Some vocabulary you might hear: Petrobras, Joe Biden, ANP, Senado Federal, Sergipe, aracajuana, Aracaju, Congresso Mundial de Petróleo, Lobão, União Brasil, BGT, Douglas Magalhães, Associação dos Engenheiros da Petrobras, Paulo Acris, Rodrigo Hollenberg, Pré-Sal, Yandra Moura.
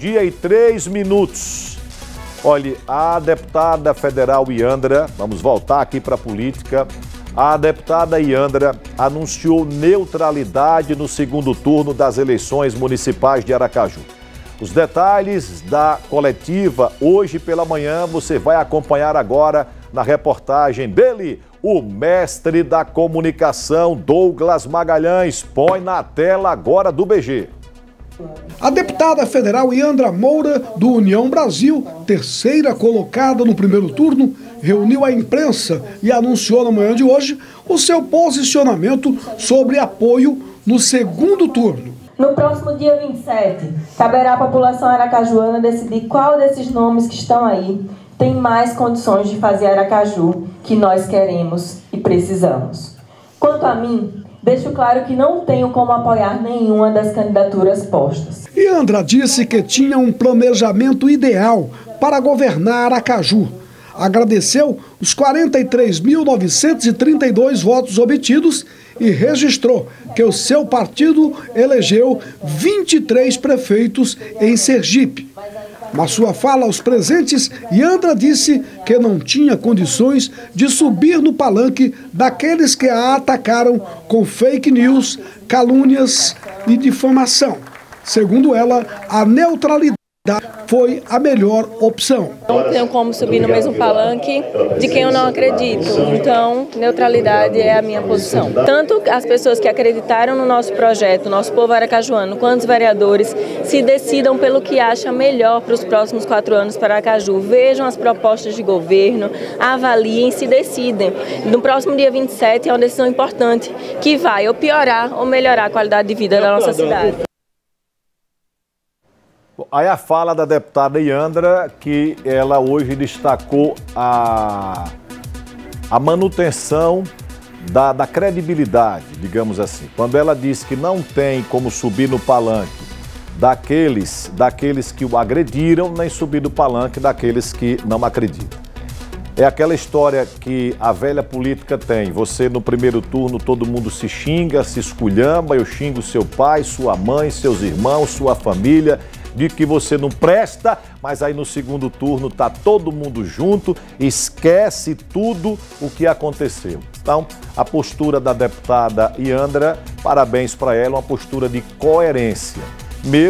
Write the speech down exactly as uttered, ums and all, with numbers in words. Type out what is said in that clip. meio-dia e três minutos. Olha, a deputada federal Yandra, vamos voltar aqui para a política, a deputada Yandra anunciou neutralidade no segundo turno das eleições municipais de Aracaju. Os detalhes da coletiva hoje pela manhã você vai acompanhar agora na reportagem dele, o mestre da comunicação Douglas Magalhães. Põe na tela agora do B G. A deputada federal Yandra Moura, do União Brasil, terceira colocada no primeiro turno, reuniu a imprensa e anunciou na manhã de hoje o seu posicionamento sobre apoio no segundo turno. No próximo dia vinte e sete, caberá à população aracajuana decidir qual desses nomes que estão aí tem mais condições de fazer Aracaju que nós queremos e precisamos. Quanto a mim, deixo claro que não tenho como apoiar nenhuma das candidaturas postas. Yandra disse que tinha um planejamento ideal para governar Aracaju. Agradeceu os quarenta e três mil novecentos e trinta e dois votos obtidos e registrou que o seu partido elegeu vinte e três prefeitos em Sergipe. Na sua fala aos presentes, Yandra disse que não tinha condições de subir no palanque daqueles que a atacaram com fake news, calúnias e difamação. Segundo ela, a neutralidade foi a melhor opção. Não tenho como subir no mesmo palanque de quem eu não acredito, então neutralidade é a minha posição. Tanto as pessoas que acreditaram no nosso projeto, nosso povo aracajuano, quanto os vereadores, se decidam pelo que acham melhor para os próximos quatro anos para Aracaju. Vejam as propostas de governo, avaliem, se decidem. No próximo dia vinte e sete é uma decisão importante que vai ou piorar ou melhorar a qualidade de vida da nossa cidade. Aí a fala da deputada Yandra, que ela hoje destacou a, a manutenção da, da credibilidade, digamos assim. Quando ela diz que não tem como subir no palanque daqueles, daqueles que o agrediram, nem subir no palanque daqueles que não acreditam. É aquela história que a velha política tem. Você, no primeiro turno, todo mundo se xinga, se esculhamba. Eu xingo seu pai, sua mãe, seus irmãos, sua família, de que você não presta, mas aí no segundo turno tá todo mundo junto, esquece tudo o que aconteceu. Então, a postura da deputada Yandra, parabéns para ela, uma postura de coerência, mesmo